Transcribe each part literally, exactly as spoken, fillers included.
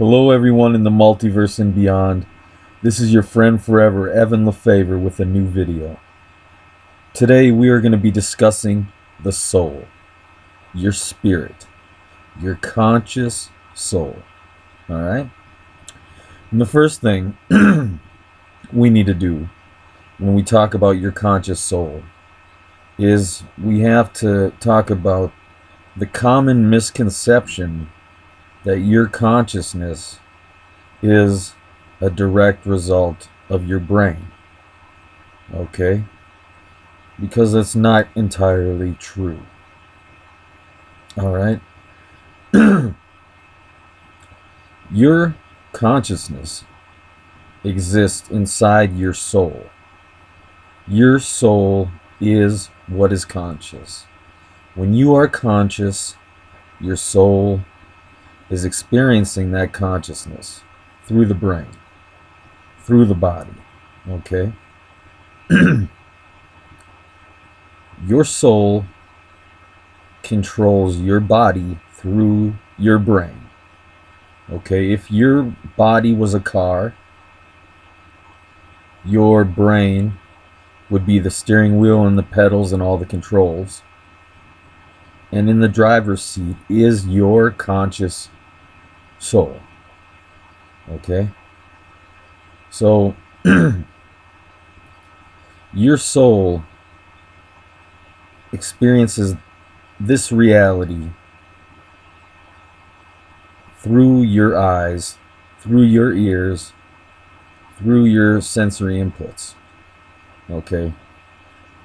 Hello everyone in the multiverse and beyond. This is your friend forever, Evan Lefavor, with a new video. Today we are going to be discussing the soul, your spirit, your conscious soul. All right? And the first thing we need to do when we talk about your conscious soul is we have to talk about the common misconception that your consciousness is a direct result of your brain, okay? Because it's not entirely true, all right? Your consciousness exists inside your soul. Your soul is what is conscious. When you are conscious, your soul is experiencing that consciousness through the brain, through the body, okay? Your soul controls your body through your brain, okay? If your body was a car, your brain would be the steering wheel and the pedals and all the controls, and in the driver's seat is your conscious soul, okay? So your soul experiences this reality through your eyes, through your ears, through your sensory inputs, okay?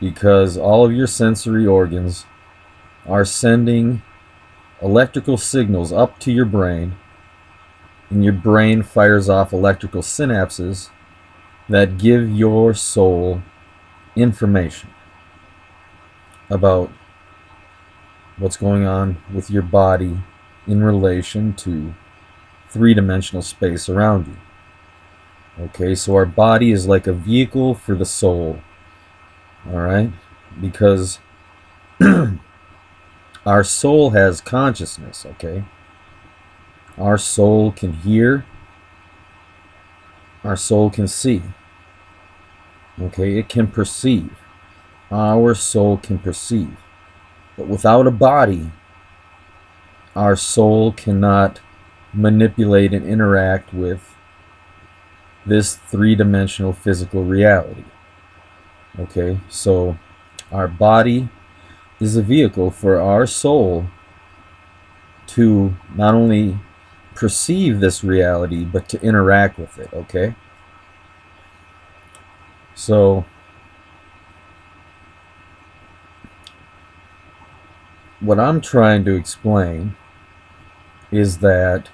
Because all of your sensory organs are sending electrical signals up to your brain, and your brain fires off electrical synapses that give your soul information about what's going on with your body in relation to three-dimensional space around you. Okay, so our body is like a vehicle for the soul, all right? Because our soul has consciousness, okay? Our soul can hear. Our soul can see. Okay, it can perceive. Our soul can perceive. But without a body, our soul cannot manipulate and interact with this three-dimensional physical reality. Okay, so our body is a vehicle for our soul to not only perceive this reality, but to interact with it, okay? So, what I'm trying to explain is that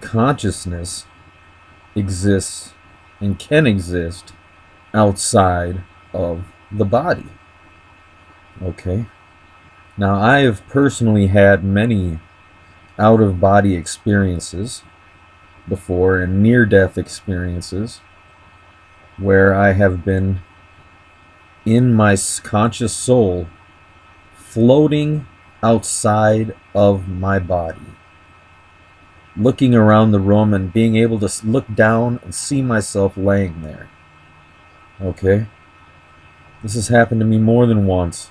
consciousness exists and can exist outside of the body. Okay, now I have personally had many out-of-body experiences before and near-death experiences where I have been in my conscious soul floating outside of my body, looking around the room and being able to look down and see myself laying there. Okay, this has happened to me more than once.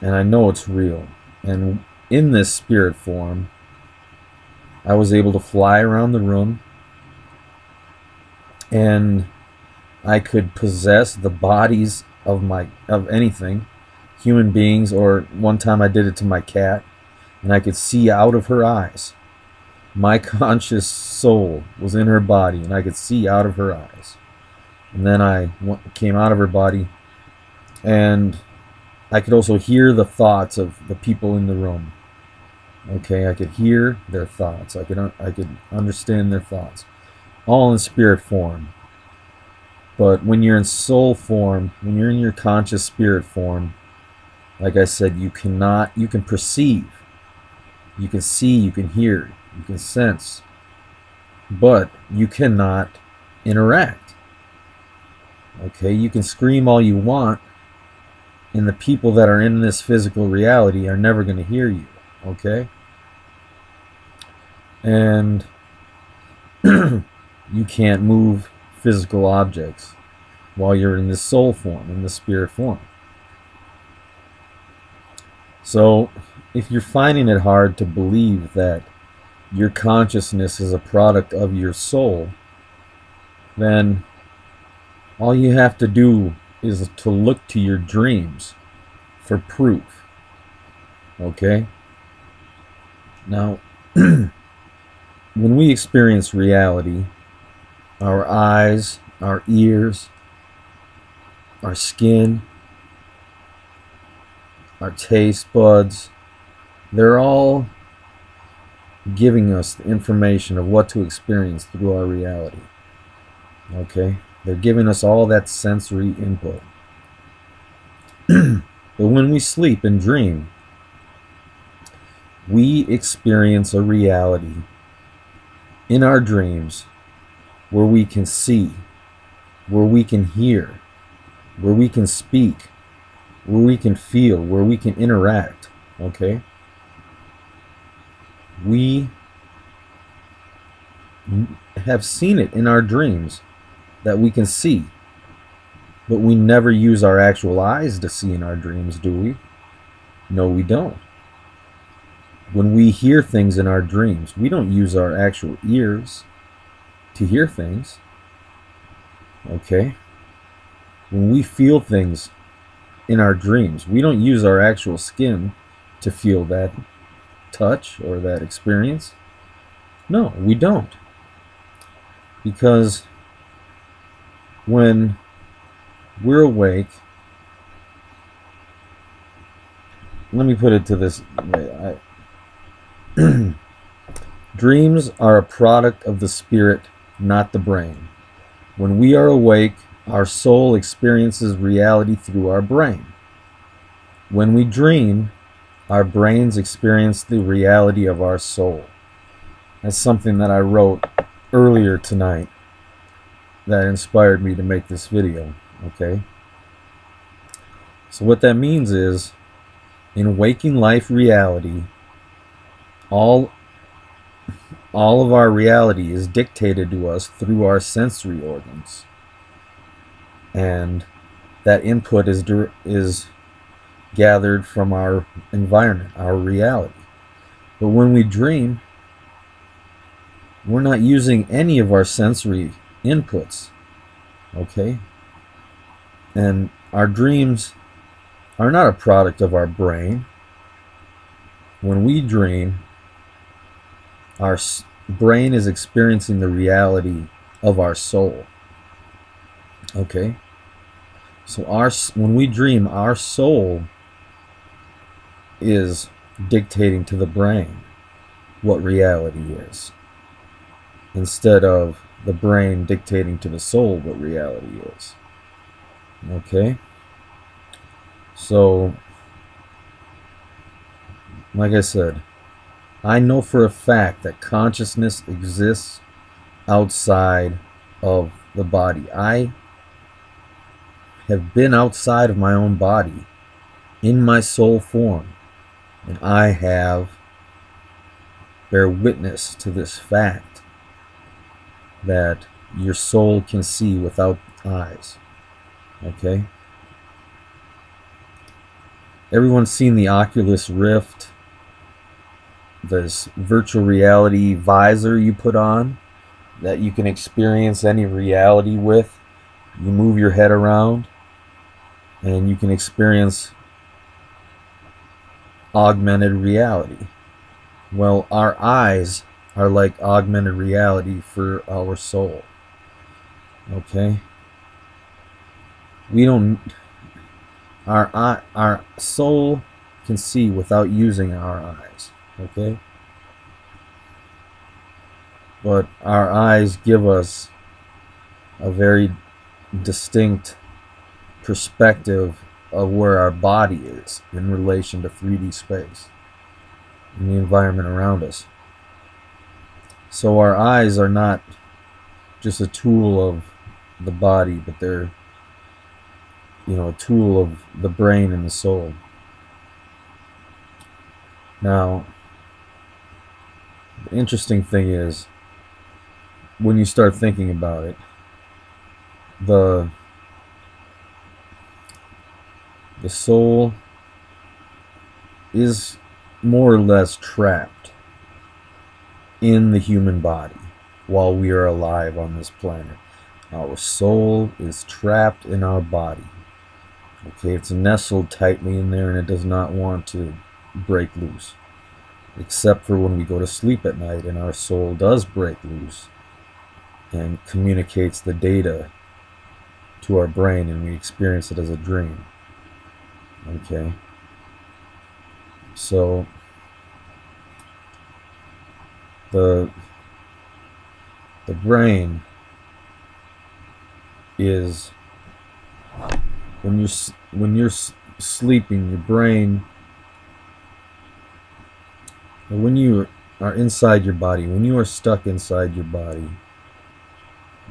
And I know it's real. And in this spirit form, I was able to fly around the room, and I could possess the bodies of my of anything, human beings, or one time I did it to my cat, and I could see out of her eyes. My conscious soul was in her body, and I could see out of her eyes. And then I came out of her body, and I could also hear the thoughts of the people in the room. Okay, I could hear their thoughts. I could un I could understand their thoughts, all in spirit form. But when you're in soul form, when you're in your conscious spirit form, like I said, you cannot. You can perceive, you can see, you can hear, you can sense, but you cannot interact. Okay, you can scream all you want, and the people that are in this physical reality are never going to hear you, okay? and you can't move physical objects while you're in this soul form, in the spirit form. So if you're finding it hard to believe that your consciousness is a product of your soul, then all you have to do is to look to your dreams for proof. Okay? Now, when we experience reality, our eyes, our ears, our skin, our taste buds, they're all giving us the information of what to experience through our reality. Okay? They're giving us all that sensory input. But when we sleep and dream, we experience a reality in our dreams where we can see, where we can hear, where we can speak, where we can feel, where we can interact, okay? We have seen it in our dreams that we can see, but we never use our actual eyes to see in our dreams, do we? No, we don't. When we hear things in our dreams, we don't use our actual ears to hear things, okay? When we feel things in our dreams, we don't use our actual skin to feel that touch or that experience. No, we don't. Because when we're awake, let me put it to this way. I, dreams are a product of the spirit, not the brain. When we are awake, our soul experiences reality through our brain. When we dream, our brains experience the reality of our soul. That's something that I wrote earlier tonight that inspired me to make this video, okay? So what that means is, in waking life reality, all, all of our reality is dictated to us through our sensory organs. And that input is, is gathered from our environment, our reality. But when we dream, we're not using any of our sensory inputs, okay? And our dreams are not a product of our brain. When we dream, our brain is experiencing the reality of our soul, okay? So our, when we dream, our soul is dictating to the brain what reality is, instead of the brain dictating to the soul what reality is. Okay? So, like I said, I know for a fact that consciousness exists outside of the body. I have been outside of my own body in my soul form, and I have bear witness to this fact that your soul can see without eyes, okay? Everyone's seen the Oculus Rift, this virtual reality visor you put on that you can experience any reality with. You move your head around and you can experience augmented reality. Well, our eyes are like augmented reality for our soul. Okay? We don't... Our, eye, our soul can see without using our eyes. Okay? But our eyes give us a very distinct perspective of where our body is in relation to three D space and the environment around us. So our eyes are not just a tool of the body, but they're, you know, a tool of the brain and the soul. Now, The interesting thing is, when you start thinking about it, the the soul is more or less trapped in the human body while we are alive on this planet. Our soul is trapped in our body. Okay, it's nestled tightly in there and it does not want to break loose. Except for when we go to sleep at night and our soul does break loose and communicates the data to our brain and we experience it as a dream. Okay. So the the brain is when you're when you're sleeping, your brain, when you are inside your body, when you are stuck inside your body,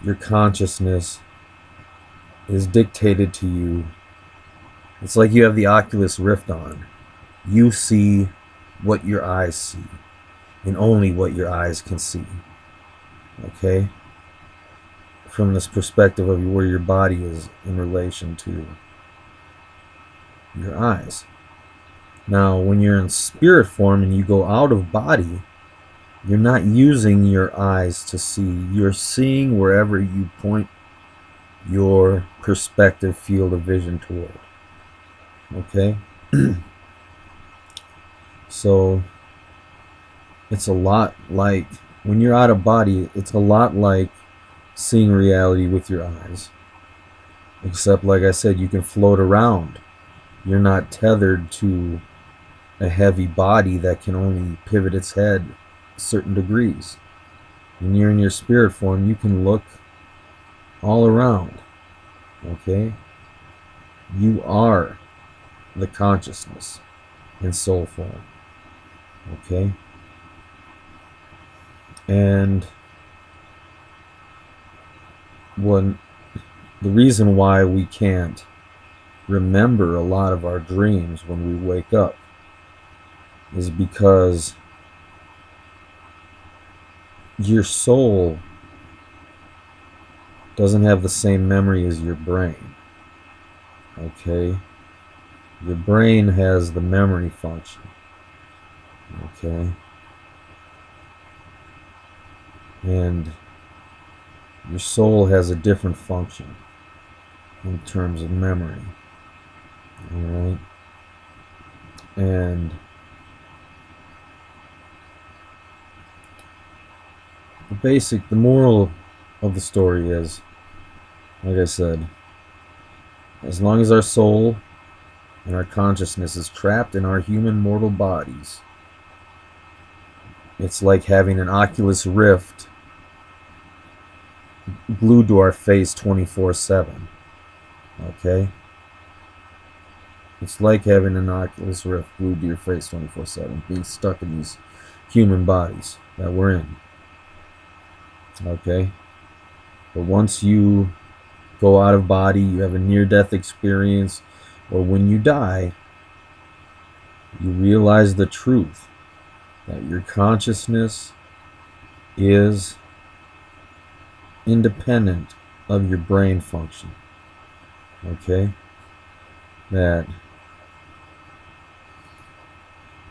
your consciousness is dictated to you. It's like you have the Oculus Rift on. You see what your eyes see, and only what your eyes can see. Okay? From this perspective of where your body is in relation to your eyes. Now, when you're in spirit form and you go out of body, you're not using your eyes to see. You're seeing wherever you point your perspective field of vision toward. Okay? So, it's a lot like, when you're out of body, it's a lot like seeing reality with your eyes. Except, like I said, you can float around. You're not tethered to a heavy body that can only pivot its head certain degrees. When you're in your spirit form, you can look all around. Okay? You are the consciousness in soul form. Okay? And when the reason why we can't remember a lot of our dreams when we wake up is because your soul doesn't have the same memory as your brain. Okay? Your brain has the memory function. Okay? And your soul has a different function in terms of memory. Alright? And the basic, the moral of the story is, like I said, as long as our soul and our consciousness is trapped in our human mortal bodies, it's like having an Oculus Rift glued to our face twenty-four seven. Okay? It's like having an Oculus Rift glued to your face twenty-four seven, being stuck in these human bodies that we're in. Okay? But once you go out of body, you have a near-death experience, or when you die, you realize the truth that your consciousness is independent of your brain function. Okay? That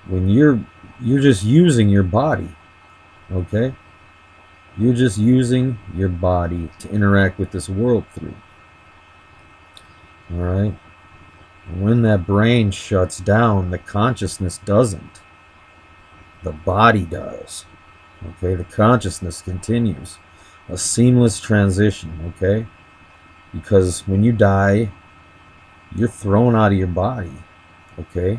when you're you're just using your body, okay? You're just using your body to interact with this world through. Alright? When that brain shuts down, the consciousness doesn't. The body does. Okay? The consciousness continues. A seamless transition, okay? Because when you die, you're thrown out of your body, okay?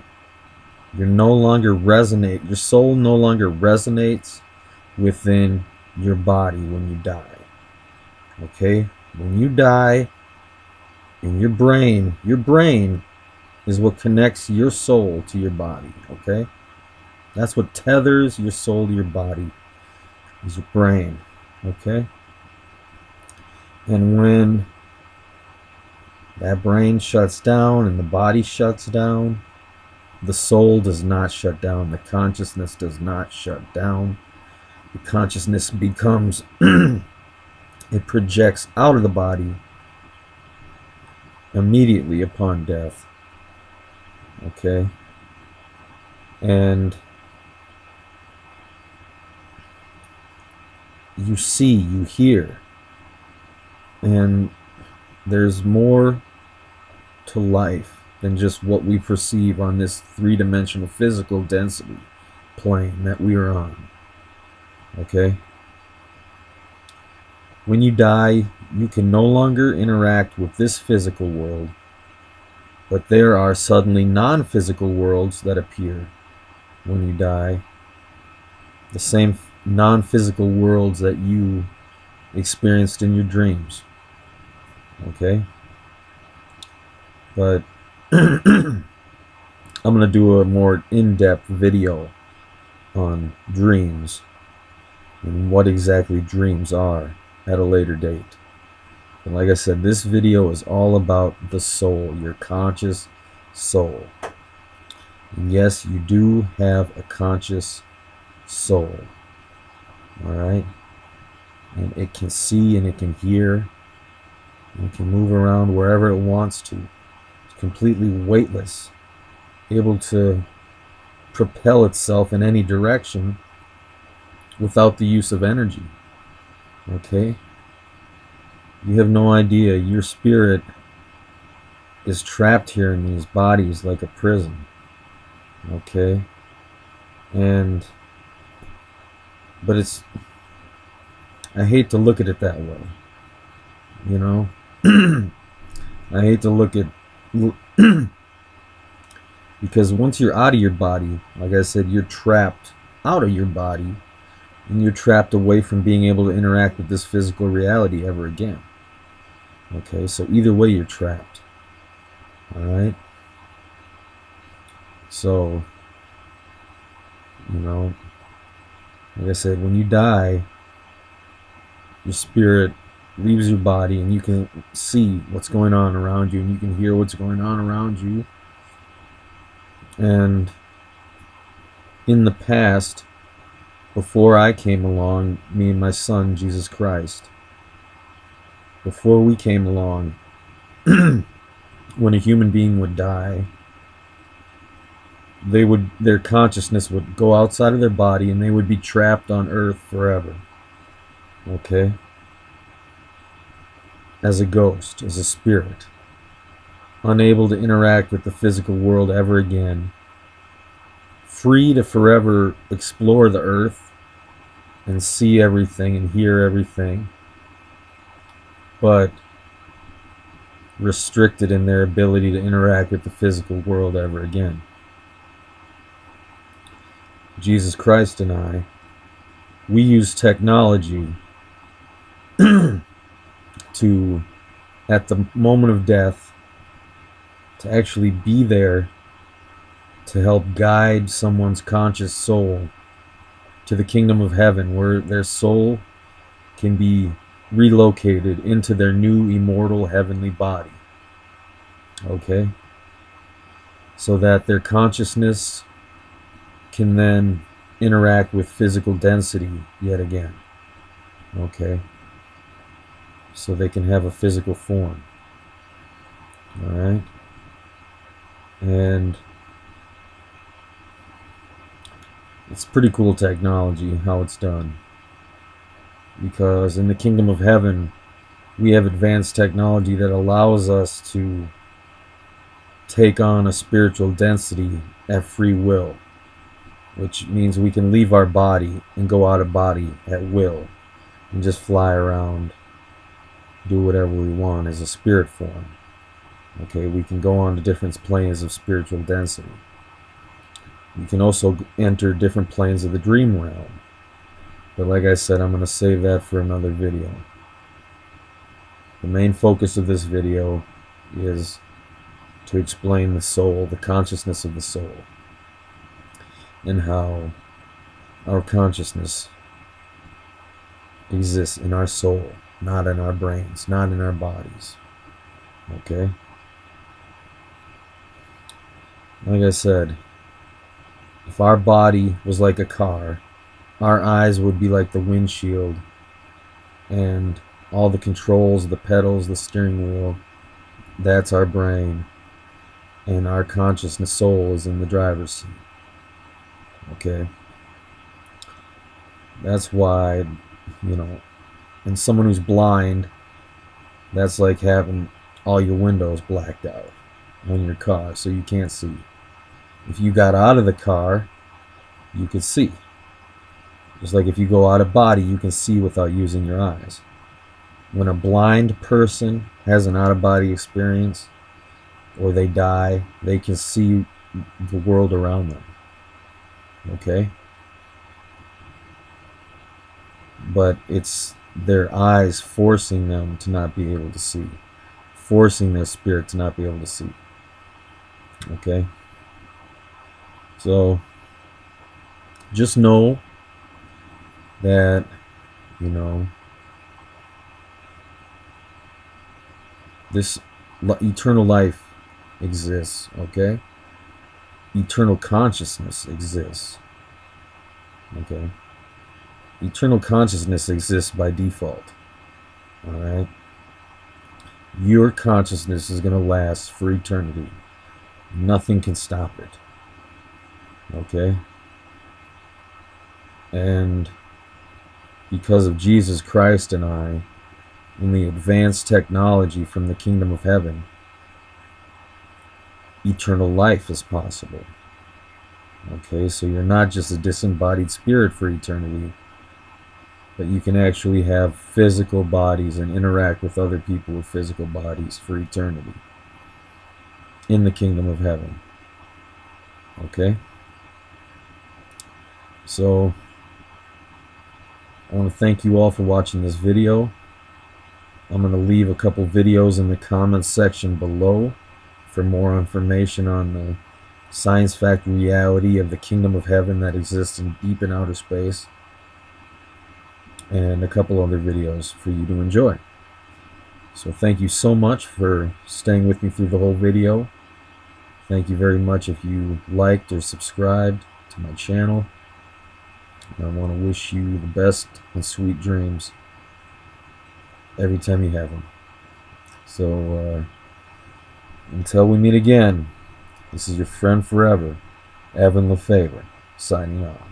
You're no longer resonate, your soul no longer resonates within your body when you die, okay? When you die, in your brain, your brain is what connects your soul to your body, okay? That's what tethers your soul to your body, is your brain, okay? And when that brain shuts down and the body shuts down, the soul does not shut down, the consciousness does not shut down. The consciousness becomes, it projects out of the body immediately upon death. Okay? And you see, you hear, and there's more to life than just what we perceive on this three-dimensional physical density plane that we are on. Okay? When you die, you can no longer interact with this physical world, but there are suddenly non-physical worlds that appear when you die. The same non-physical worlds that you experienced in your dreams. Okay? But I'm going to do a more in-depth video on dreams and what exactly dreams are at a later date. And like I said, this video is all about the soul, your conscious soul. And yes, you do have a conscious soul. Alright? And it can see and it can hear. And it can move around wherever it wants to. It's completely weightless. Able to propel itself in any direction without the use of energy. Okay? You have no idea. Your spirit is trapped here in these bodies like a prison. Okay? And... but it's... I hate to look at it that way. You know? I hate to look at... because once you're out of your body, like I said, you're trapped out of your body. And you're trapped away from being able to interact with this physical reality ever again. Okay, so either way you're trapped. Alright? So, you know, like I said, when you die, your spirit leaves your body and you can see what's going on around you and you can hear what's going on around you. And in the past, before I came along, me and my son, Jesus Christ, before we came along, when a human being would die, they would, their consciousness would go outside of their body and they would be trapped on earth forever. Okay? As a ghost, as a spirit, unable to interact with the physical world ever again, free to forever explore the earth and see everything and hear everything, but restricted in their ability to interact with the physical world ever again. Jesus Christ and I, we use technology to, at the moment of death, to actually be there to help guide someone's conscious soul to the kingdom of heaven, where their soul can be relocated into their new immortal heavenly body. Okay? So that their consciousness can then interact with physical density yet again. Okay? So they can have a physical form. Alright? And it's pretty cool technology, how it's done. Because in the kingdom of heaven, we have advanced technology that allows us to take on a spiritual density at free will. Which means we can leave our body and go out of body at will and just fly around, do whatever we want as a spirit form. Okay, we can go on to different planes of spiritual density. You can also enter different planes of the dream realm. But like I said, I'm going to save that for another video. The main focus of this video is to explain the soul, the consciousness of the soul, and how our consciousness exists in our soul, not in our brains, not in our bodies. Okay? Like I said, if our body was like a car our eyes would be like the windshield, and all the controls, the pedals, the steering wheel, that's our brain, and our consciousness soul is in the driver's seat. Okay, that's why, you know, and someone who's blind, that's like having all your windows blacked out on your car so you can't see. If you got out of the car, you could see. Just like if you go out of body, you can see without using your eyes. When a blind person has an out-of-body experience, or they die, they can see the world around them. Okay? But it's their eyes forcing them to not be able to see. Forcing their spirit to not be able to see. Okay? So, just know that, you know, this eternal life exists, okay? Eternal consciousness exists, okay? Eternal consciousness exists by default, all right? Your consciousness is going to last for eternity. Nothing can stop it, okay? And because of Jesus Christ and I, in the advanced technology from the kingdom of heaven, eternal life is possible. Okay, so you're not just a disembodied spirit for eternity, but you can actually have physical bodies and interact with other people with physical bodies for eternity in the kingdom of heaven. Okay? So, I want to thank you all for watching this video. I'm going to leave a couple videos in the comments section below for more information on the science fact reality of the kingdom of heaven that exists in deep and outer space, and a couple other videos for you to enjoy. So thank you so much for staying with me through the whole video. Thank you very much if you liked or subscribed to my channel. And I want to wish you the best and sweet dreams every time you have them. So, uh, until we meet again, this is your friend forever, Evan Lefavor, signing off.